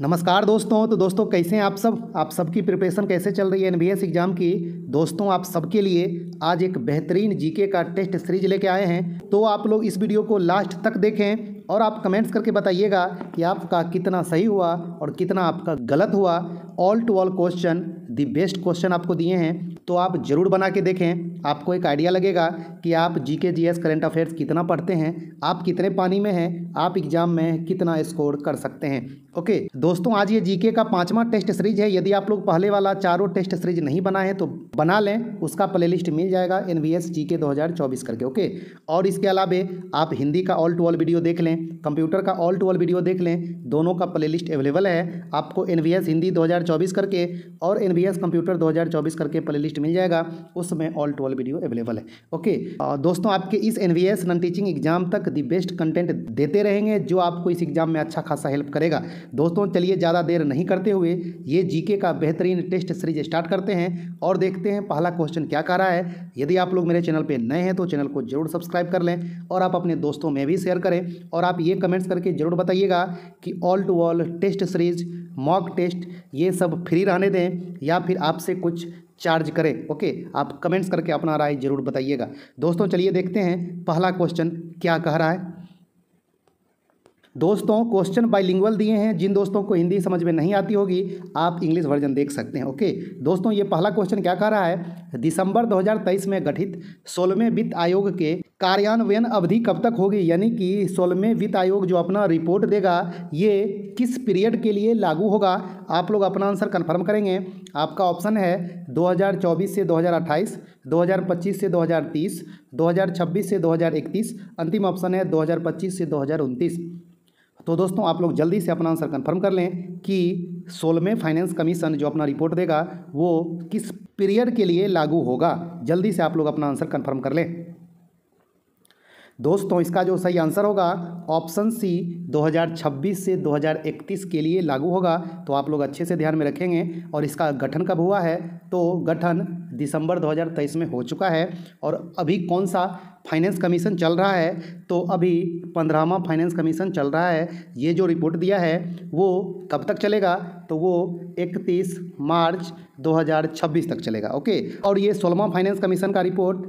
नमस्कार दोस्तों। तो दोस्तों कैसे हैं आप सब? आप सबकी प्रिपरेशन कैसे चल रही है एनवीएस एग्ज़ाम की? दोस्तों आप सबके लिए आज एक बेहतरीन जीके का टेस्ट सीरीज लेके आए हैं, तो आप लोग इस वीडियो को लास्ट तक देखें और आप कमेंट्स करके बताइएगा कि आपका कितना सही हुआ और कितना आपका गलत हुआ। All to all question, the best question आपको दिए हैं, तो आप ज़रूर बना के देखें। आपको एक आइडिया लगेगा कि आप जीके जीएस करंट अफेयर्स कितना पढ़ते हैं, आप कितने पानी में हैं, आप एग्ज़ाम में कितना स्कोर कर सकते हैं। ओके दोस्तों, आज ये जीके का 5वां टेस्ट सीरीज है। यदि आप लोग पहले वाला चारों टेस्ट सीरीज नहीं बनाए तो बना लें, उसका प्लेलिस्ट मिल जाएगा एनवीएस जीके 2024 करके। ओके, और इसके अलावा आप हिंदी का ऑल टू ऑल वीडियो देख लें, कंप्यूटर का ऑल टू ऑल वीडियो देख लें, दोनों का प्लेलिस्ट अवेलेबल है। आपको एनवीएस हिंदी 2024 करके और एनवीएस कंप्यूटर 2024 करके प्लेलिस्ट मिल जाएगा, उसमें all to all video available है। ओके दोस्तों, आपके इस एनवीएस नॉन टीचिंग एग्जाम तक दी बेस्ट कंटेंट देते रहेंगे जो आपको इस एग्जाम में अच्छा खासा हेल्प करेगा। दोस्तों चलिए ज़्यादा देर नहीं करते हुए ये जीके का बेहतरीन टेस्ट सीरीज स्टार्ट करते हैं और देखते हैं पहला क्वेश्चन क्या कह रहा है। यदि आप लोग मेरे चैनल पे नए हैं तो चैनल को जरूर सब्सक्राइब कर लें और आप अपने दोस्तों में भी शेयर करें, और आप ये कमेंट्स करके ज़रूर बताइएगा कि all to all test series, mock test, ये सब फ्री रहने दें या फिर आपसे कुछ चार्ज करें। ओके, आप कमेंट्स करके अपना राय जरूर बताइएगा। दोस्तों चलिए देखते हैं पहला क्वेश्चन क्या कह रहा है। दोस्तों क्वेश्चन बाइलिंगुअल दिए हैं, जिन दोस्तों को हिंदी समझ में नहीं आती होगी आप इंग्लिश वर्जन देख सकते हैं। ओके दोस्तों, ये पहला क्वेश्चन क्या कह रहा है, दिसंबर 2023 में गठित 16वें वित्त आयोग के कार्यान्वयन अवधि कब तक होगी? यानी कि 16वें वित्त आयोग जो अपना रिपोर्ट देगा ये किस पीरियड के लिए लागू होगा? आप लोग अपना आंसर कन्फर्म करेंगे। आपका ऑप्शन है 2024 से 2028, 2025 से 2030, 2026 से 2031, अंतिम ऑप्शन है 2025 से 2029। तो दोस्तों आप लोग जल्दी से अपना आंसर कन्फर्म कर लें कि 16वें फाइनेंस कमीशन जो अपना रिपोर्ट देगा वो किस पीरियड के लिए लागू होगा। जल्दी से आप लोग अपना आंसर कन्फर्म कर लें। दोस्तों इसका जो सही आंसर होगा ऑप्शन सी, 2026 से 2031 के लिए लागू होगा। तो आप लोग अच्छे से ध्यान में रखेंगे। और इसका गठन कब हुआ है? तो गठन दिसंबर 2023 में हो चुका है। और अभी कौन सा फाइनेंस कमीशन चल रहा है? तो अभी 15वां फाइनेंस कमीशन चल रहा है। ये जो रिपोर्ट दिया है वो कब तक चलेगा? तो वो 31 मार्च 2026 तक चलेगा। ओके, और ये 16वां फाइनेंस कमीशन का रिपोर्ट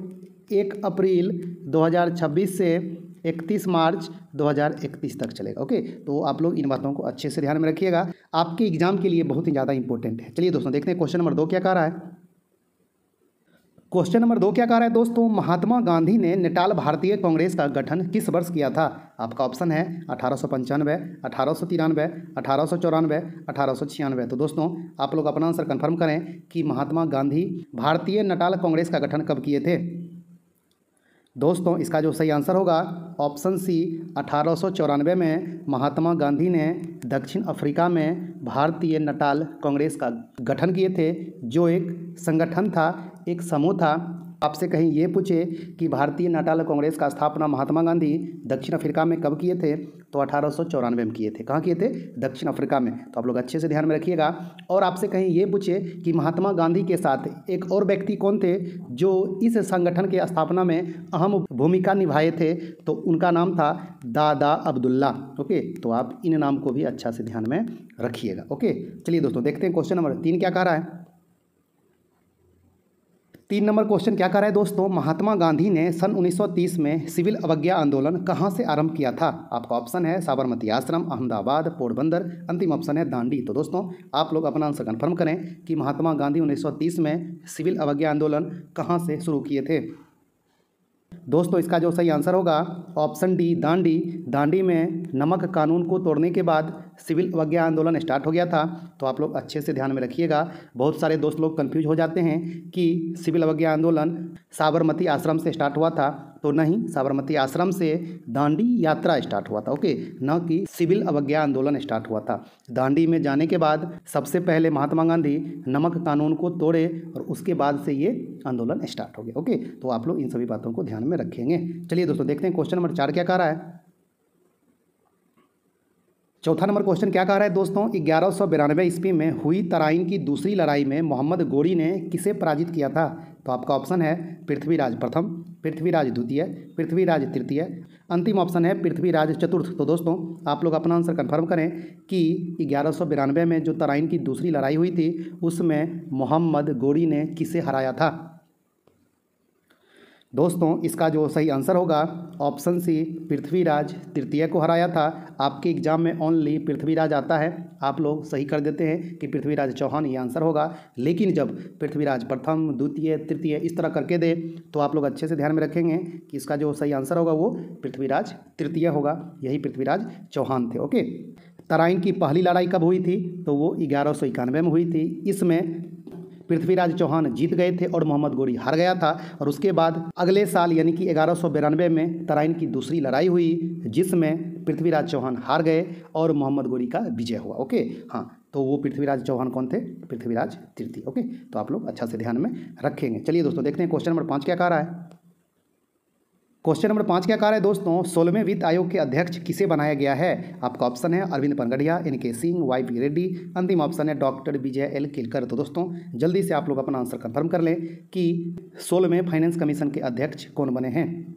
1 अप्रैल 2026 से 31 मार्च 2031 तक चलेगा। ओके, तो आप लोग इन बातों को अच्छे से ध्यान में रखिएगा, आपके एग्जाम के लिए बहुत ही ज़्यादा इंपॉर्टेंट है। चलिए दोस्तों देखते हैं क्वेश्चन नंबर 2 क्या कह रहा है। क्वेश्चन नंबर 2 क्या कह रहा है दोस्तों, महात्मा गांधी ने नेटाल भारतीय कांग्रेस का गठन किस वर्ष किया था? आपका ऑप्शन है 1895, 1893, 1894, 1896। तो दोस्तों आप लोग अपना आंसर कन्फर्म करें कि महात्मा गांधी भारतीय नेटाल कांग्रेस का गठन कब किए थे। दोस्तों इसका जो सही आंसर होगा ऑप्शन सी, 1894 में महात्मा गांधी ने दक्षिण अफ्रीका में भारतीय नेटाल कांग्रेस का गठन किए थे, जो एक संगठन था, एक समूह था। आपसे कहीं ये पूछे कि भारतीय नेटाल कांग्रेस का स्थापना महात्मा गांधी दक्षिण अफ्रीका में कब किए थे? तो 1894 में किए थे। कहाँ किए थे? दक्षिण अफ्रीका में। तो आप लोग अच्छे से ध्यान में रखिएगा। और आपसे कहीं ये पूछे कि महात्मा गांधी के साथ एक और व्यक्ति कौन थे जो इस संगठन की स्थापना में अहम भूमिका निभाए थे? तो उनका नाम था दादा अब्दुल्ला। ओके, तो आप इन नाम को भी अच्छा से ध्यान में रखिएगा। ओके, चलिए दोस्तों देखते हैं क्वेश्चन नंबर 3 क्या कह रहा है। 3 नंबर क्वेश्चन क्या कह रहा है दोस्तों, महात्मा गांधी ने सन 1930 में सिविल अवज्ञा आंदोलन कहाँ से आरंभ किया था? आपका ऑप्शन है साबरमती आश्रम, अहमदाबाद, पोरबंदर, अंतिम ऑप्शन है दांडी। तो दोस्तों आप लोग अपना आंसर कन्फर्म करें कि महात्मा गांधी 1930 में सिविल अवज्ञा आंदोलन कहाँ से शुरू किए थे। दोस्तों इसका जो सही आंसर होगा ऑप्शन डी, दांडी। दांडी में नमक कानून को तोड़ने के बाद सिविल अवज्ञा आंदोलन स्टार्ट हो गया था। तो आप लोग अच्छे से ध्यान में रखिएगा। बहुत सारे दोस्त लोग कंफ्यूज हो जाते हैं कि सिविल अवज्ञा आंदोलन साबरमती आश्रम से स्टार्ट हुआ था। तो नहीं, साबरमती आश्रम से दांडी यात्रा स्टार्ट हुआ था। ओके, न कि सिविल अवज्ञा आंदोलन स्टार्ट हुआ था। दांडी में जाने के बाद सबसे पहले महात्मा गांधी नमक कानून को तोड़े और उसके बाद से ये आंदोलन स्टार्ट हो गया। ओके, तो आप लोग इन सभी बातों को ध्यान में रखेंगे। चलिए दोस्तों देखते हैं क्वेश्चन नंबर 4 क्या कह रहा है। 4था नंबर क्वेश्चन क्या कह रहा है दोस्तों, 1192 ईस्वी में हुई तराइन की दूसरी लड़ाई में मोहम्मद गोरी ने किसे पराजित किया था? तो आपका ऑप्शन है पृथ्वीराज प्रथम, पृथ्वीराज द्वितीय, पृथ्वीराज तृतीय, अंतिम ऑप्शन है पृथ्वीराज चतुर्थ। तो दोस्तों आप लोग अपना आंसर कंफर्म करें कि 1192 में जो तराइन की दूसरी लड़ाई हुई थी उसमें मोहम्मद गोरी ने किसे हराया था। दोस्तों इसका जो सही आंसर होगा ऑप्शन सी पृथ्वीराज तृतीय को हराया था। आपके एग्जाम में ओनली पृथ्वीराज आता है, आप लोग सही कर देते हैं कि पृथ्वीराज चौहान ये आंसर होगा, लेकिन जब पृथ्वीराज प्रथम द्वितीय तृतीय इस तरह करके दे तो आप लोग अच्छे से ध्यान में रखेंगे कि इसका जो सही आंसर होगा वो पृथ्वीराज तृतीय होगा, यही पृथ्वीराज चौहान थे। ओके, तराइन की पहली लड़ाई कब हुई थी तो वो 1191 में हुई थी। इसमें पृथ्वीराज चौहान जीत गए थे और मोहम्मद गोरी हार गया था। और उसके बाद अगले साल यानी कि 1192 में तराइन की दूसरी लड़ाई हुई जिसमें पृथ्वीराज चौहान हार गए और मोहम्मद गोरी का विजय हुआ। ओके, हाँ, तो वो पृथ्वीराज चौहान कौन थे? पृथ्वीराज तृतीय। ओके, तो आप लोग अच्छा से ध्यान में रखेंगे। चलिए दोस्तों देखते हैं क्वेश्चन नंबर 5 क्या कह रहा है। क्वेश्चन नंबर 5 क्या कह रहा है दोस्तों, 16वें वित्त आयोग के अध्यक्ष किसे बनाया गया है? आपका ऑप्शन है Arvind Panagariya, NK Singh, Y V Reddy, अंतिम ऑप्शन है डॉक्टर विजय एल केलकर। तो दोस्तों जल्दी से आप लोग अपना आंसर कंफर्म कर लें कि 16वें फाइनेंस कमीशन के अध्यक्ष कौन बने हैं।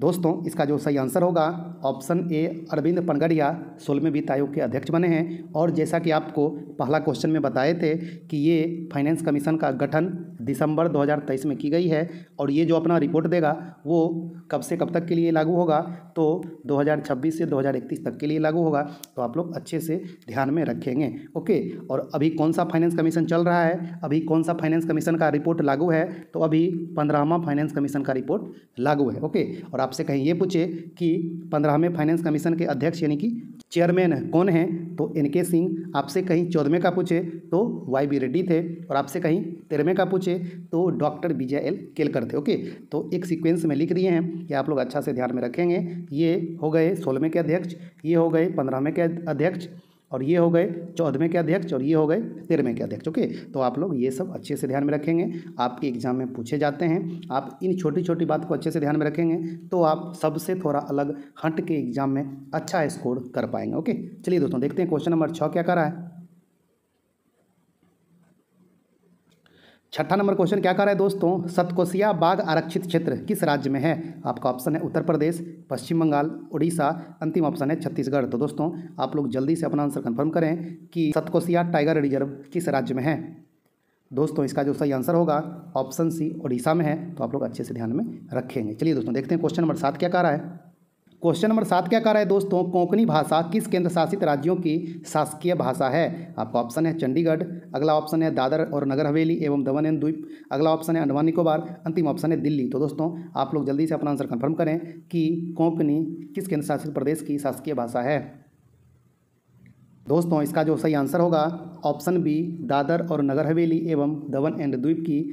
दोस्तों इसका जो सही आंसर होगा ऑप्शन ए अरविंद पनगढ़िया 16वें वित्त आयोग के अध्यक्ष बने हैं। और जैसा कि आपको पहला क्वेश्चन में बताए थे कि ये फाइनेंस कमीशन का गठन दिसंबर 2023 में की गई है और ये जो अपना रिपोर्ट देगा वो कब से कब तक के लिए लागू होगा तो 2026 से 2031 तक के लिए लागू होगा। तो आप लोग अच्छे से ध्यान में रखेंगे। ओके, और अभी कौन सा फाइनेंस कमीशन चल रहा है, अभी कौन सा फाइनेंस कमीशन का रिपोर्ट लागू है तो अभी 15वां फाइनेंस कमीशन का रिपोर्ट लागू है। ओके, और आपसे कहीं ये पूछे कि 15वें फाइनेंस कमीशन के अध्यक्ष यानी कि चेयरमैन कौन हैं तो NK सिंह। आपसे कहीं 14वें का पूछे तो Y V रेड्डी थे और आपसे कहीं 13वें का पूछे तो डॉक्टर विजय एल केलकर थे। ओके, तो एक सीक्वेंस में लिख दिए हैं कि आप लोग अच्छा से ध्यान में रखेंगे। ये हो गए 16वें के अध्यक्ष, ये हो गए 15वें के अध्यक्ष, और ये हो गए 14वें के अध्यक्ष, और ये हो गए 13वें के अध्यक्ष। ओके, तो आप लोग ये सब अच्छे से ध्यान में रखेंगे, आपके एग्जाम में पूछे जाते हैं। आप इन छोटी छोटी बात को अच्छे से ध्यान में रखेंगे तो आप सबसे थोड़ा अलग हट के एग्जाम में अच्छा स्कोर कर पाएंगे। ओके, चलिए दोस्तों देखते हैं क्वेश्चन नंबर 6 क्या कर रहा है। 6ठा नंबर क्वेश्चन क्या कर रहा है दोस्तों, सतकोसिया बाघ आरक्षित क्षेत्र किस राज्य में है? आपका ऑप्शन है उत्तर प्रदेश, पश्चिम बंगाल, उड़ीसा, अंतिम ऑप्शन है छत्तीसगढ़। तो दोस्तों आप लोग जल्दी से अपना आंसर कंफर्म करें कि सतकोसिया टाइगर रिजर्व किस राज्य में है। दोस्तों इसका जो सही आंसर होगा ऑप्शन सी उड़ीसा में है। तो आप लोग अच्छे से ध्यान में रखेंगे। चलिए दोस्तों देखते हैं क्वेश्चन नंबर 7 क्या कह रहा है। क्वेश्चन नंबर 7 क्या कह रहा है दोस्तों, कोंकणी भाषा किस केंद्र शासित राज्यों की शासकीय भाषा है? आपका ऑप्शन है चंडीगढ़, अगला ऑप्शन है दादर और नगर हवेली एवं दमन एंड द्वीप, अगला ऑप्शन है अंडमान निकोबार, अंतिम ऑप्शन है दिल्ली। तो दोस्तों आप लोग जल्दी से अपना आंसर कंफर्म करें कि कोंकणी किस केंद्र शासित प्रदेश की शासकीय भाषा है। दोस्तों इसका जो सही आंसर होगा ऑप्शन बी दादर और नगर हवेली एवं दमन एंड द्वीप की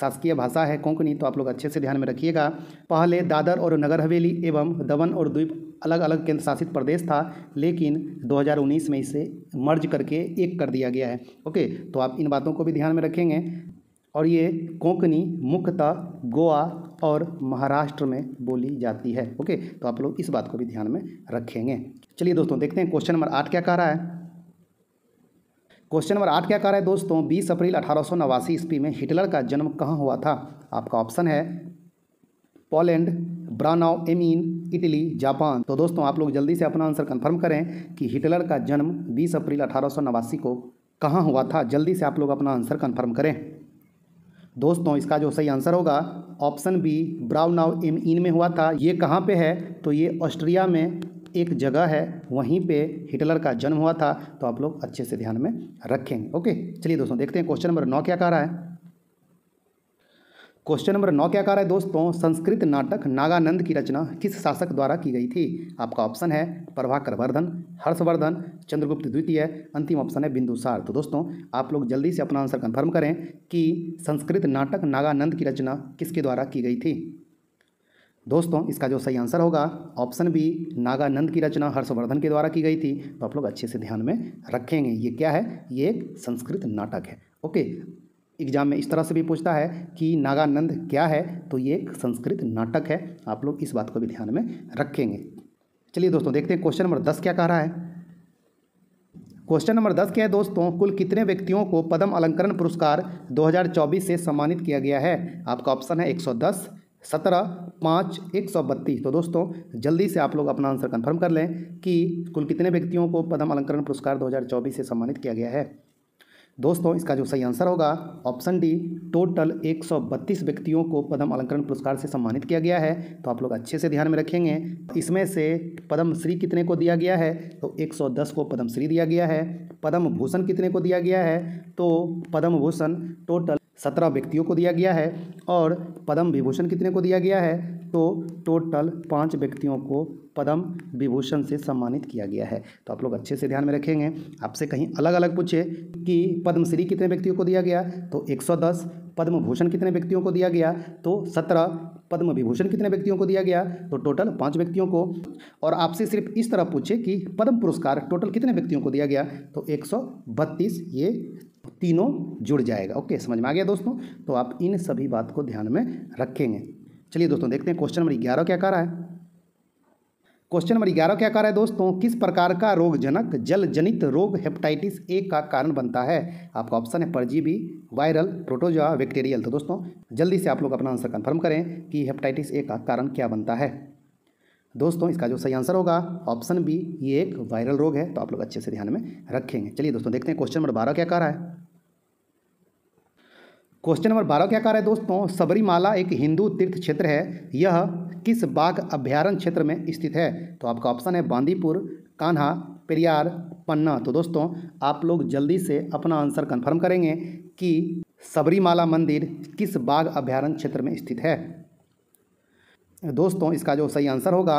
शासकीय भाषा है कोंकणी। तो आप लोग अच्छे से ध्यान में रखिएगा। पहले दादर और नगर हवेली एवं दमन और द्वीप अलग अलग केंद्र शासित प्रदेश था, लेकिन 2019 में इसे मर्ज करके एक कर दिया गया है। ओके, तो आप इन बातों को भी ध्यान में रखेंगे। और ये कोंकणी मुख्यतः गोवा और महाराष्ट्र में बोली जाती है। ओके, तो आप लोग इस बात को भी ध्यान में रखेंगे। चलिए दोस्तों देखते हैं क्वेश्चन नंबर 8 क्या कह रहा है। क्वेश्चन नंबर 8 क्या कह रहा है दोस्तों, 20 अप्रैल 1889 ईस्वी में हिटलर का जन्म कहाँ हुआ था? आपका ऑप्शन है Poland, Braunau am Inn, Italy, Japan. तो दोस्तों आप लोग जल्दी से अपना आंसर कंफर्म करें कि हिटलर का जन्म 20 अप्रैल 1889 को कहाँ हुआ था। जल्दी से आप लोग अपना आंसर कंफर्म करें। दोस्तों इसका जो सही आंसर होगा option B Braunau am Inn में हुआ था। ये कहाँ पर है तो ये ऑस्ट्रिया में एक जगह है, वहीं पे हिटलर का जन्म हुआ था। तो आप लोग अच्छे से ध्यान में रखेंगे। ओके, चलिए दोस्तों देखते हैं क्वेश्चन नंबर 9 क्या कह रहा है। क्वेश्चन नंबर 9 क्या कह रहा है दोस्तों, संस्कृत नाटक नागानंद की रचना किस शासक द्वारा की गई थी? आपका ऑप्शन है प्रभाकर वर्धन, हर्षवर्धन, चंद्रगुप्त द्वितीय, अंतिम ऑप्शन है बिंदुसार। तो दोस्तों आप लोग जल्दी से अपना आंसर कंफर्म करें कि संस्कृत नाटक नागानंद की रचना किसके द्वारा की गई थी। दोस्तों इसका जो सही आंसर होगा ऑप्शन बी नागानंद की रचना हर्षवर्धन के द्वारा की गई थी। तो आप लोग अच्छे से ध्यान में रखेंगे। ये क्या है? ये एक संस्कृत नाटक है। ओके, एग्जाम में इस तरह से भी पूछता है कि नागानंद क्या है तो ये एक संस्कृत नाटक है। आप लोग इस बात को भी ध्यान में रखेंगे। चलिए दोस्तों देखते हैं क्वेश्चन नंबर 10 क्या कह रहा है। क्वेश्चन नंबर 10 क्या है दोस्तों, कुल कितने व्यक्तियों को पद्म अलंकरण पुरस्कार 2024 से सम्मानित किया गया है? आपका ऑप्शन है 110, 17, 5, 132। तो दोस्तों जल्दी से आप लोग अपना आंसर कंफर्म कर लें कि कुल कितने व्यक्तियों को पद्म अलंकरण पुरस्कार 2024 से सम्मानित किया गया है। दोस्तों इसका जो सही आंसर होगा ऑप्शन डी, टोटल 132 व्यक्तियों को पद्म अलंकरण पुरस्कार से सम्मानित किया गया है। तो आप लोग अच्छे से ध्यान में रखेंगे, इसमें से पद्मश्री कितने को दिया गया है? तो 110 को पद्मश्री दिया गया है। पद्म भूषण कितने को दिया गया है? तो पद्म भूषण टोटल 17 व्यक्तियों को दिया गया है। और पद्म विभूषण कितने को दिया गया है? तो टोटल 5 व्यक्तियों को पद्म विभूषण से सम्मानित किया गया है। तो आप लोग अच्छे से ध्यान में रखेंगे। आपसे कहीं अलग अलग पूछे कि पद्मश्री कितने व्यक्तियों को दिया गया तो 110, पद्म भूषण कितने व्यक्तियों को दिया गया तो 17, पद्म विभूषण कितने व्यक्तियों को दिया गया तो टोटल 5 व्यक्तियों को। और आपसे सिर्फ इस तरह पूछे कि पद्म पुरस्कार टोटल कितने व्यक्तियों को दिया गया तो 132, ये तीनों जुड़ जाएगा। ओके, समझ में आ गया दोस्तों। तो आप इन सभी बात को ध्यान में रखेंगे। चलिए दोस्तों देखते हैं क्वेश्चन नंबर 11 क्या कह रहा है। क्वेश्चन नंबर 11 क्या कह रहा है दोस्तों, किस प्रकार का रोगजनक जल जनित रोग हेपेटाइटिस ए का कारण बनता है? आपका ऑप्शन है परजीवी, वायरल, प्रोटोजोआ, बैक्टीरियल। तो दोस्तों जल्दी से आप लोग अपना आंसर कंफर्म करें कि हेपेटाइटिस ए का कारण क्या बनता है। दोस्तों इसका जो सही आंसर होगा ऑप्शन बी, ये एक वायरल रोग है। तो आप लोग अच्छे से ध्यान में रखेंगे। चलिए दोस्तों देखते हैं क्वेश्चन नंबर 12 क्या कह रहा है। क्वेश्चन नंबर 12 क्या कह रहा है दोस्तों, सबरीमाला एक हिंदू तीर्थ क्षेत्र है, यह किस बाघ अभ्यारण्य क्षेत्र में स्थित है? तो आपका ऑप्शन है बांदीपुर, कान्हा, पेरियार, पन्ना। तो दोस्तों आप लोग जल्दी से अपना आंसर कंफर्म करेंगे कि सबरीमाला मंदिर किस बाघ अभ्यारण्य क्षेत्र में स्थित है। दोस्तों इसका जो सही आंसर होगा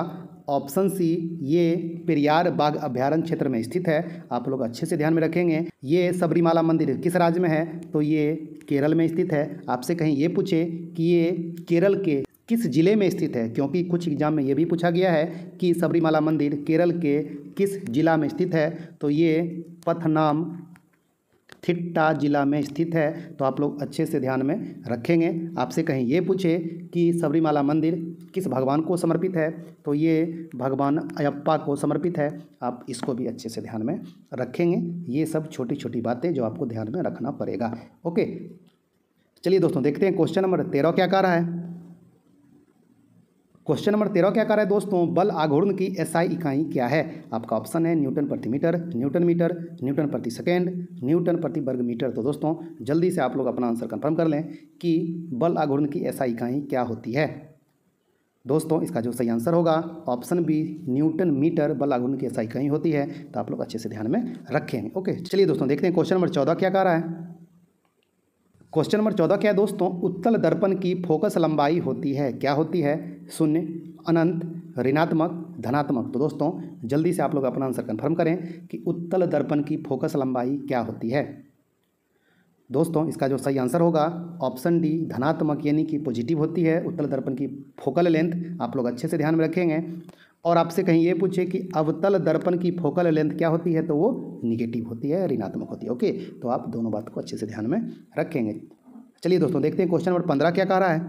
ऑप्शन सी, ये पेरियार बाघ अभ्यारण्य क्षेत्र में स्थित है। आप लोग अच्छे से ध्यान में रखेंगे। ये सबरीमाला मंदिर किस राज्य में है तो ये केरल में स्थित है। आपसे कहीं ये पूछे कि ये केरल के किस ज़िले में स्थित है, क्योंकि कुछ एग्जाम में ये भी पूछा गया है कि सबरीमाला मंदिर केरल के किस जिला में स्थित है तो ये पथनाम थिट्टा जिला में स्थित है। तो आप लोग अच्छे से ध्यान में रखेंगे। आपसे कहीं ये पूछे कि सबरीमाला मंदिर किस भगवान को समर्पित है तो ये भगवान अयप्पा को समर्पित है। आप इसको भी अच्छे से ध्यान में रखेंगे। ये सब छोटी छोटी बातें जो आपको ध्यान में रखना पड़ेगा। ओके, चलिए दोस्तों देखते हैं क्वेश्चन नंबर 13 क्या कह रहा है। क्वेश्चन नंबर 13 क्या कह रहा है दोस्तों, बल आघूर्ण की एसआई इकाई क्या है? आपका ऑप्शन है न्यूटन प्रति मीटर, न्यूटन प्रति सेकेंड, न्यूटन प्रति वर्ग मीटर। तो दोस्तों जल्दी से आप लोग अपना आंसर कंफर्म कर लें कि बल आघूर्ण की एसआई इकाई क्या होती है। दोस्तों इसका जो सही आंसर होगा ऑप्शन बी, न्यूटन मीटर बल आघूर्ण की एसआई इकाई होती है। तो आप लोग अच्छे से ध्यान में रखें। ओके, चलिए दोस्तों देखते हैं क्वेश्चन नंबर 14 क्या कह रहा है। क्वेश्चन नंबर 14 क्या है दोस्तों, उत्तल दर्पण की फोकस लंबाई होती है, क्या होती है? 0, अनंत, ऋणात्मक, धनात्मक। तो दोस्तों जल्दी से आप लोग अपना आंसर कंफर्म करें कि उत्तल दर्पण की फोकस लंबाई क्या होती है। दोस्तों इसका जो सही आंसर होगा ऑप्शन डी, धनात्मक, यानी कि पॉजिटिव होती है उत्तल दर्पण की फोकल लेंथ। आप लोग अच्छे से ध्यान में रखेंगे। और आपसे कहीं ये पूछे कि अवतल दर्पण की फोकल लेंथ क्या होती है तो वो निगेटिव होती है, ऋणात्मक होती है। ओके, तो आप दोनों बात को अच्छे से ध्यान में रखेंगे। चलिए दोस्तों देखते हैं क्वेश्चन नंबर 15 क्या कह रहा है।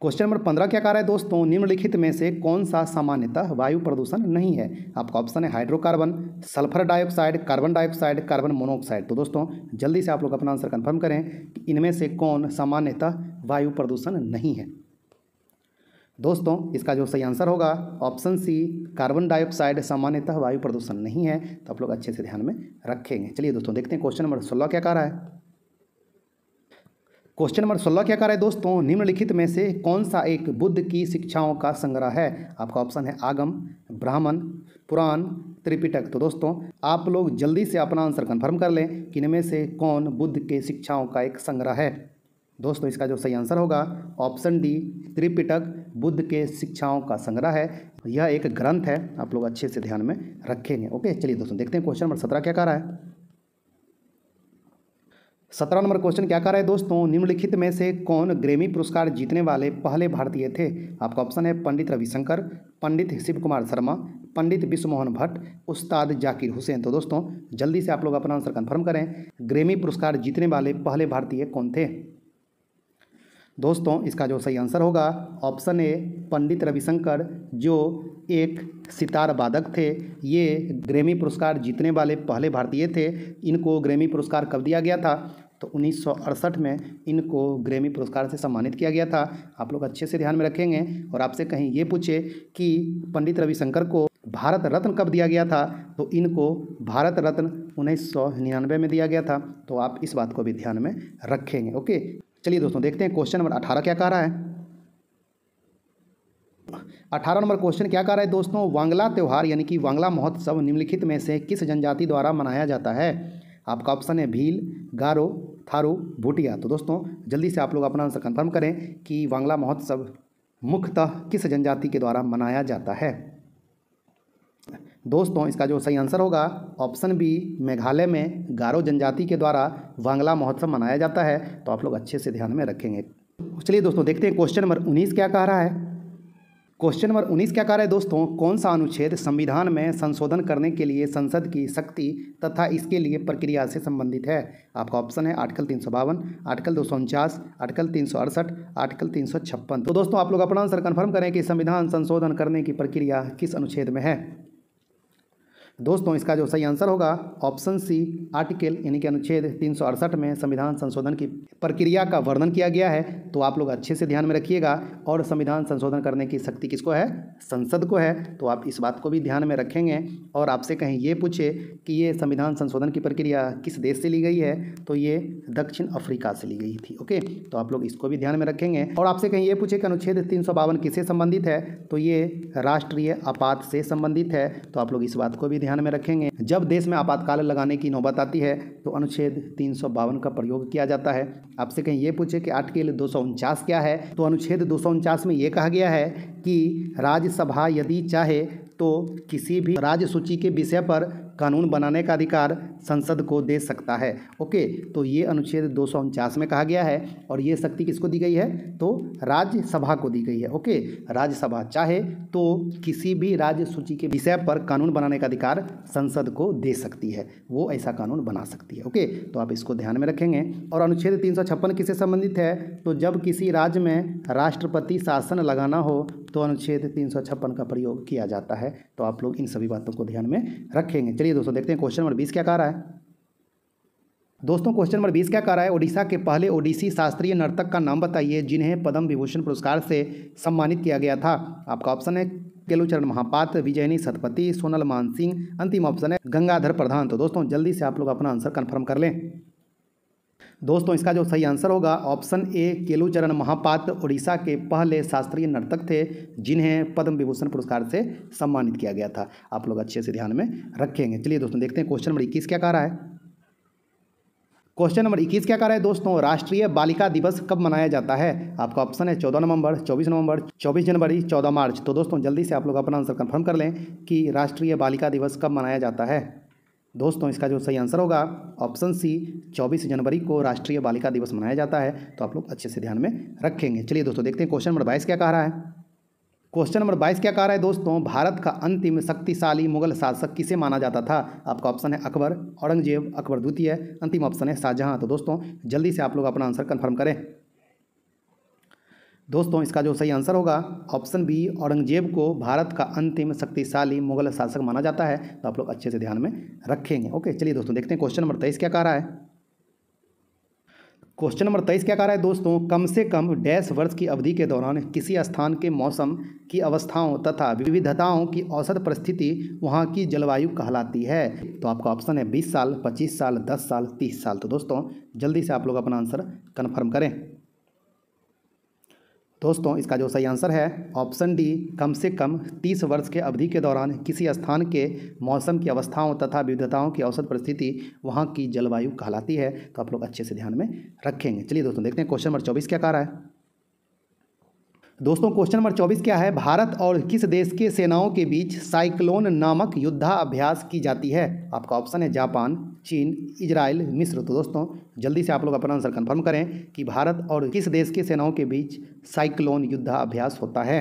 क्वेश्चन नंबर 15 क्या कह रहा है दोस्तों, निम्नलिखित में से कौन सा सामान्यतः वायु प्रदूषण नहीं है? आपका ऑप्शन है hydrocarbon, sulphur dioxide, carbon dioxide, carbon monoxide. तो दोस्तों जल्दी से आप लोग अपना आंसर कंफर्म करें कि इनमें से कौन सामान्यतः वायु प्रदूषण नहीं है। दोस्तों इसका जो सही आंसर होगा ऑप्शन सी, कार्बन डाइऑक्साइड सामान्यतः वायु प्रदूषण नहीं है। तो आप लोग अच्छे से ध्यान में रखेंगे। चलिए दोस्तों देखते हैं क्वेश्चन नंबर 16 क्या कह रहा है। क्वेश्चन नंबर 16 क्या कह रहा है दोस्तों, निम्नलिखित में से कौन सा एक बुद्ध की शिक्षाओं का संग्रह है? आपका ऑप्शन है आगम, ब्राह्मण, पुराण, त्रिपिटक। तो दोस्तों आप लोग जल्दी से अपना आंसर कन्फर्म कर लें कि इनमें से कौन बुद्ध के शिक्षाओं का एक संग्रह है। दोस्तों इसका जो सही आंसर होगा ऑप्शन डी, त्रिपिटक बुद्ध के शिक्षाओं का संग्रह है। यह एक ग्रंथ है। आप लोग अच्छे से ध्यान में रखेंगे। ओके, चलिए दोस्तों देखते हैं क्वेश्चन नंबर 17 क्या कह रहा है। 17 नंबर क्वेश्चन क्या कह रहा है दोस्तों, निम्नलिखित में से कौन ग्रैमी पुरस्कार जीतने वाले पहले भारतीय थे? आपका ऑप्शन है पंडित रविशंकर, पंडित शिव कुमार शर्मा, पंडित विश्व मोहन भट्ट, उस्ताद जाकिर हुसैन। तो दोस्तों जल्दी से आप लोग अपना आंसर कन्फर्म करें, ग्रैमी पुरस्कार जीतने वाले पहले भारतीय कौन थे? दोस्तों इसका जो सही आंसर होगा ऑप्शन ए पंडित रविशंकर, जो एक सितार वादक थे। ये ग्रैमी पुरस्कार जीतने वाले पहले भारतीय थे। इनको ग्रैमी पुरस्कार कब दिया गया था? तो 1968 में इनको ग्रैमी पुरस्कार से सम्मानित किया गया था। आप लोग अच्छे से ध्यान में रखेंगे। और आपसे कहीं ये पूछे कि पंडित रविशंकर को भारत रत्न कब दिया गया था, तो इनको भारत रत्न 1999 में दिया गया था। तो आप इस बात को भी ध्यान में रखेंगे। ओके, चलिए दोस्तों देखते हैं क्वेश्चन नंबर 18 क्या कह रहा है। 18 नंबर क्वेश्चन क्या कह रहा है दोस्तों, वांगला त्यौहार यानी कि वांगला महोत्सव निम्नलिखित में से किस जनजाति द्वारा मनाया जाता है? आपका ऑप्शन है भील, गारो, थारू, भूटिया। तो दोस्तों जल्दी से आप लोग अपना आंसर कंफर्म करें कि वांगला महोत्सव मुख्यतः किस जनजाति के द्वारा मनाया जाता है। दोस्तों इसका जो सही आंसर होगा ऑप्शन बी, मेघालय में गारो जनजाति के द्वारा वांगला महोत्सव मनाया जाता है। तो आप लोग अच्छे से ध्यान में रखेंगे। चलिए दोस्तों देखते हैं क्वेश्चन नंबर 19 क्या कह रहा है। क्वेश्चन नंबर 19 क्या कह रहा है दोस्तों, कौन सा अनुच्छेद संविधान में संशोधन करने के लिए संसद की शक्ति तथा इसके लिए प्रक्रिया से संबंधित है? आपका ऑप्शन है आर्टिकल 352, आर्टिकल 249, आर्टिकल 368, आर्टिकल 356। तो दोस्तों आप लोग अपना आंसर कन्फर्म करें कि संविधान संशोधन करने की प्रक्रिया किस अनुच्छेद में है। दोस्तों इसका जो सही आंसर होगा ऑप्शन सी, आर्टिकल यानी कि अनुच्छेद 368 में संविधान संशोधन की प्रक्रिया का वर्णन किया गया है। तो आप लोग अच्छे से ध्यान में रखिएगा। और संविधान संशोधन करने की शक्ति किसको है? संसद को है। तो आप इस बात को भी ध्यान में रखेंगे। और आपसे कहीं ये पूछे कि ये संविधान संशोधन की प्रक्रिया किस देश से ली गई है, तो ये दक्षिण अफ्रीका से ली गई थी। ओके, तो आप लोग इसको भी ध्यान में रखेंगे। और आपसे कहीं ये पूछे कि अनुच्छेद 352 किससे संबंधित है, तो ये राष्ट्रीय आपात से संबंधित है। तो आप लोग इस बात को भी ध्यान में रखेंगे। जब देश में आपातकाल लगाने की नौबत आती है तो अनुच्छेद 352 का प्रयोग किया जाता है। आपसे कहीं ये पूछे कि आर्टिकल 249 क्या है, तो अनुच्छेद 249 में ये कहा गया है कि राज्यसभा यदि चाहे तो किसी भी राज्य सूची के विषय पर कानून बनाने का अधिकार संसद को दे सकता है। ओके, तो ये अनुच्छेद 249 में कहा गया है। और ये शक्ति किसको दी गई है, तो राज्यसभा को दी गई है। ओके, राज्यसभा चाहे तो किसी भी राज्य सूची के विषय पर कानून बनाने का अधिकार संसद को दे सकती है, वो ऐसा कानून बना सकती है। ओके, तो आप इसको ध्यान में रखेंगे। और अनुच्छेद 356 किससे संबंधित है, तो जब किसी राज्य में राष्ट्रपति शासन लगाना हो तो अनुच्छेद 356 का प्रयोग किया जाता है। तो आप लोग इन सभी बातों को ध्यान में रखेंगे। चलिए दोस्तों देखते हैं क्वेश्चन नंबर 20 क्या कह रहा है। दोस्तों क्वेश्चन नंबर 20 क्या कह रहा है, ओडिशा के पहले ओडिसी शास्त्रीय नर्तक का नाम बताइए जिन्हें पद्म विभूषण पुरस्कार से सम्मानित किया गया था। आपका ऑप्शन है केलुचरण महापात्र, विजयनी सतपथी, सोनल मान सिंह, अंतिम ऑप्शन है गंगाधर प्रधान। तो दोस्तों जल्दी से आप लोग अपना आंसर कन्फर्म कर लें। दोस्तों इसका जो सही आंसर होगा ऑप्शन ए, केलुचरण महापात्र उड़ीसा के पहले शास्त्रीय नर्तक थे जिन्हें पद्म विभूषण पुरस्कार से सम्मानित किया गया था। आप लोग अच्छे से ध्यान में रखेंगे। चलिए दोस्तों देखते हैं क्वेश्चन नंबर 21 क्या कह रहा है। क्वेश्चन नंबर 21 क्या कह रहा है दोस्तों, राष्ट्रीय बालिका दिवस कब मनाया जाता है? आपका ऑप्शन है 14 नवंबर, 24 नवंबर, 24 जनवरी, 14 मार्च। तो दोस्तों जल्दी से आप लोग अपना आंसर कन्फर्म कर लें कि राष्ट्रीय बालिका दिवस कब मनाया जाता है। दोस्तों इसका जो सही आंसर होगा ऑप्शन सी, 24 जनवरी को राष्ट्रीय बालिका दिवस मनाया जाता है। तो आप लोग अच्छे से ध्यान में रखेंगे। चलिए दोस्तों देखते हैं क्वेश्चन नंबर 22 क्या कह रहा है। क्वेश्चन नंबर 22 क्या कह रहा है दोस्तों, भारत का अंतिम शक्तिशाली मुगल शासक किसे माना जाता था? आपका ऑप्शन है अकबर, औरंगजेब, अकबर द्वितीय, अंतिम ऑप्शन है शाहजहाँ। तो दोस्तों जल्दी से आप लोग अपना आंसर कन्फर्म करें। दोस्तों इसका जो सही आंसर होगा ऑप्शन बी, औरंगजेब को भारत का अंतिम शक्तिशाली मुगल शासक माना जाता है। तो आप लोग अच्छे से ध्यान में रखेंगे। ओके, चलिए दोस्तों देखते हैं क्वेश्चन नंबर 23 क्या कह रहा है। क्वेश्चन नंबर 23 क्या कह रहा है दोस्तों, कम से कम डैश वर्ष की अवधि के दौरान किसी स्थान के मौसम की अवस्थाओं तथा विविधताओं की औसत परिस्थिति वहाँ की जलवायु कहलाती है। तो आपका ऑप्शन है 20 साल, 25 साल, 10 साल, 30 साल। तो दोस्तों जल्दी से आप लोग अपना आंसर कन्फर्म करें। दोस्तों इसका जो सही आंसर है ऑप्शन डी, कम से कम 30 वर्ष के अवधि के दौरान किसी स्थान के मौसम की अवस्थाओं तथा विविधताओं की औसत परिस्थिति वहां की जलवायु कहलाती है। तो आप लोग अच्छे से ध्यान में रखेंगे। चलिए दोस्तों देखते हैं क्वेश्चन नंबर 24 क्या कह रहा है। दोस्तों क्वेश्चन नंबर 24 क्या है, भारत और किस देश के सेनाओं के बीच साइक्लोन नामक युद्धाभ्यास की जाती है? आपका ऑप्शन है जापान, चीन, इजराइल, मिस्र। तो दोस्तों जल्दी से आप लोग अपना आंसर कंफर्म करें कि भारत और किस देश के सेनाओं के बीच साइक्लोन युद्धाभ्यास होता है।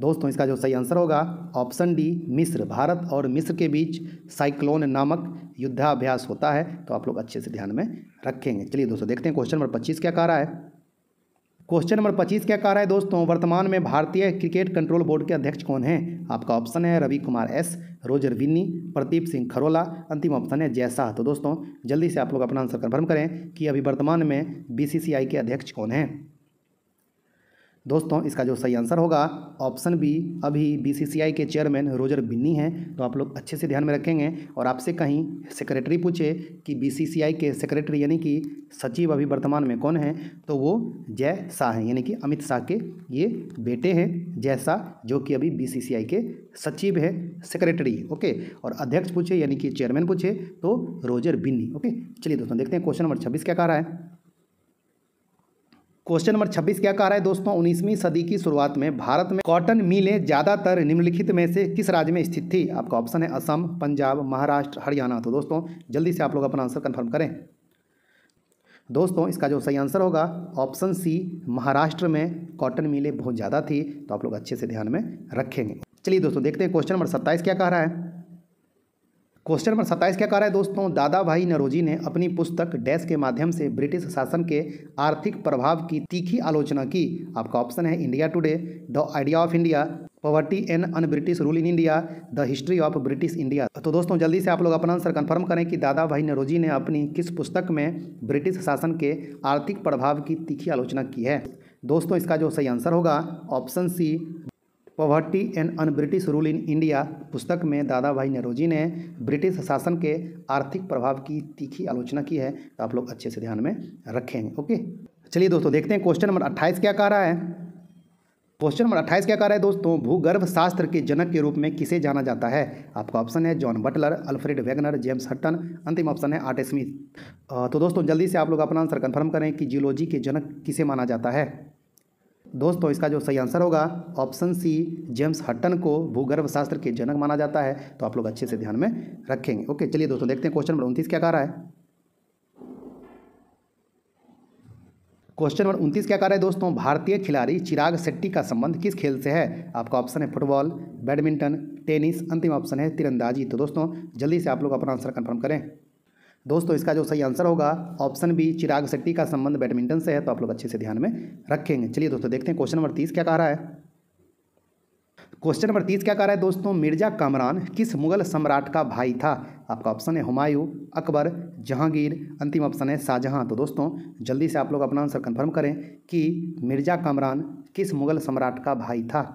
दोस्तों इसका जो सही आंसर होगा ऑप्शन डी, मिस्र। भारत और मिस्र के बीच साइक्लोन नामक युद्धाभ्यास होता है। तो आप लोग अच्छे से ध्यान में रखेंगे। चलिए दोस्तों देखते हैं क्वेश्चन नंबर 25 क्या कह रहा है। क्वेश्चन नंबर 25 क्या कह रहा है दोस्तों, वर्तमान में भारतीय क्रिकेट कंट्रोल बोर्ड के अध्यक्ष कौन हैं? आपका ऑप्शन है रवि कुमार एस, रोजर बिन्नी, प्रदीप सिंह खरोला, अंतिम ऑप्शन है जय शाह। तो दोस्तों जल्दी से आप लोग अपना आंसर कन्फर्म करें कि अभी वर्तमान में बीसीसीआई के अध्यक्ष कौन हैं। दोस्तों इसका जो सही आंसर होगा ऑप्शन बी, अभी बीसीसीआई के चेयरमैन रोजर बिन्नी हैं। तो आप लोग अच्छे से ध्यान में रखेंगे और आपसे कहीं सेक्रेटरी पूछे कि बीसीसीआई के सेक्रेटरी यानी कि सचिव अभी वर्तमान में कौन हैं, तो वो जय शाह हैं, यानी कि अमित शाह के ये बेटे हैं जय शाह, जो कि अभी बीसीसीआई के सचिव है, सेक्रेटरी। ओके, और अध्यक्ष पूछे यानी कि चेयरमैन पूछे तो रोजर बिन्नी। ओके, चलिए दोस्तों देखते हैं क्वेश्चन नंबर 26 क्या कह रहा है। क्वेश्चन नंबर 26 क्या कह रहा है दोस्तों, 19वीं सदी की शुरुआत में भारत में कॉटन मिलें ज़्यादातर निम्नलिखित में से किस राज्य में स्थित थी? आपका ऑप्शन है असम, पंजाब, महाराष्ट्र, हरियाणा। तो दोस्तों जल्दी से आप लोग अपना आंसर कंफर्म करें। दोस्तों इसका जो सही आंसर होगा ऑप्शन सी, महाराष्ट्र में कॉटन मिलें बहुत ज़्यादा थी। तो आप लोग अच्छे से ध्यान में रखेंगे। चलिए दोस्तों देखते हैं क्वेश्चन नंबर 27 क्या कह रहा है। क्वेश्चन नंबर 27 क्या कह रहा है दोस्तों, दादाभाई नौरोजी ने अपनी पुस्तक डैश के माध्यम से ब्रिटिश शासन के आर्थिक प्रभाव की तीखी आलोचना की। आपका ऑप्शन है India today, the idea of India, poverty and un British rule in India, the history of British India. तो दोस्तों जल्दी से आप लोग अपना आंसर कन्फर्म करें कि दादाभाई नौरोजी ने अपनी किस पुस्तक में ब्रिटिश शासन के आर्थिक प्रभाव की तीखी आलोचना की है। दोस्तों इसका जो सही आंसर होगा option C, poverty and un British rule in India पुस्तक में दादाभाई नौरोजी ने ब्रिटिश शासन के आर्थिक प्रभाव की तीखी आलोचना की है। तो आप लोग अच्छे से ध्यान में रखेंगे। ओके, चलिए दोस्तों देखते हैं क्वेश्चन नंबर 28 क्या कह रहा है। क्वेश्चन नंबर 28 क्या कह रहा है दोस्तों, भूगर्भ शास्त्र के जनक के रूप में किसे जाना जाता है? आपका ऑप्शन है John Butler, Alfred Wegener, James Hutton, अंतिम ऑप्शन है आर्ट स्मिथ। तो दोस्तों जल्दी से आप लोग अपना आंसर कन्फर्म करें कि जियोलॉजी के जनक किसे माना जाता है। दोस्तों इसका जो सही आंसर होगा ऑप्शन सी, जेम्स हटन को भूगर्भ शास्त्र के जनक माना जाता है। तो आप लोग अच्छे से ध्यान में रखेंगे। ओके, चलिए दोस्तों देखते हैं क्वेश्चन नंबर 29 क्या कह रहा है। क्वेश्चन नंबर 29 क्या कह रहा है दोस्तों, भारतीय खिलाड़ी चिराग शेट्टी का संबंध किस खेल से है? आपका ऑप्शन है फुटबॉल, बैडमिंटन, टेनिस, अंतिम ऑप्शन है तीरंदाजी। तो दोस्तों जल्दी से आप लोग अपना आंसर कन्फर्म करें। दोस्तों इसका जो सही आंसर होगा ऑप्शन बी, चिराग शेट्टी का संबंध बैडमिंटन से है। तो आप लोग अच्छे से ध्यान में रखेंगे। चलिए दोस्तों देखते हैं क्वेश्चन नंबर 30 क्या कह रहा है। क्वेश्चन नंबर 30 क्या कह रहा है दोस्तों, मिर्जा कामरान किस मुगल सम्राट का भाई था? आपका ऑप्शन है हुमायूं, अकबर, जहांगीर, अंतिम ऑप्शन है शाहजहां। तो दोस्तों जल्दी से आप लोग अपना आंसर कन्फर्म करें कि मिर्जा कामरान किस मुगल सम्राट का भाई था।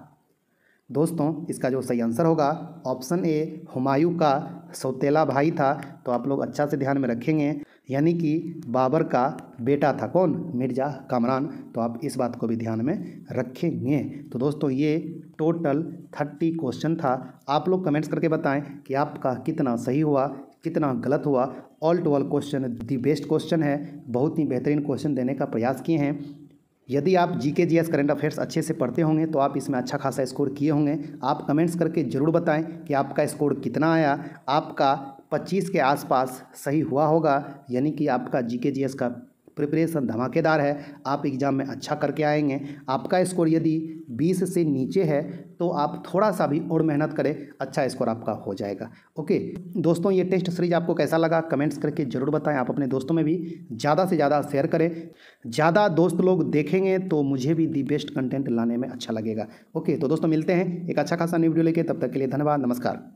दोस्तों इसका जो सही आंसर होगा ऑप्शन ए, हुमायूं का सौतेला भाई था। तो आप लोग अच्छा से ध्यान में रखेंगे, यानी कि बाबर का बेटा था कौन? मिर्जा कामरान। तो आप इस बात को भी ध्यान में रखेंगे। तो दोस्तों ये टोटल 30 क्वेश्चन था। आप लोग कमेंट्स करके बताएं कि आपका कितना सही हुआ, कितना गलत हुआ। All to all question the best question है, बहुत ही बेहतरीन क्वेश्चन देने का प्रयास किए हैं। यदि आप जीके, जीएस, करंट अफेयर्स अच्छे से पढ़ते होंगे तो आप इसमें अच्छा खासा स्कोर किए होंगे। आप कमेंट्स करके ज़रूर बताएं कि आपका स्कोर कितना आया। आपका 25 के आसपास सही हुआ होगा, यानी कि आपका जीके, जीएस का प्रिपरेशन धमाकेदार है। आप एग्ज़ाम में अच्छा करके आएंगे। आपका स्कोर यदि 20 से नीचे है तो आप थोड़ा सा भी और मेहनत करें, अच्छा स्कोर आपका हो जाएगा। ओके दोस्तों, ये टेस्ट सीरीज आपको कैसा लगा कमेंट्स करके ज़रूर बताएं। आप अपने दोस्तों में भी ज़्यादा से ज़्यादा शेयर करें। ज़्यादा दोस्त लोग देखेंगे तो मुझे भी दी बेस्ट कंटेंट लाने में अच्छा लगेगा। ओके, तो दोस्तों मिलते हैं एक अच्छा खासा न्यू वीडियो लेके। तब तक के लिए धन्यवाद, नमस्कार।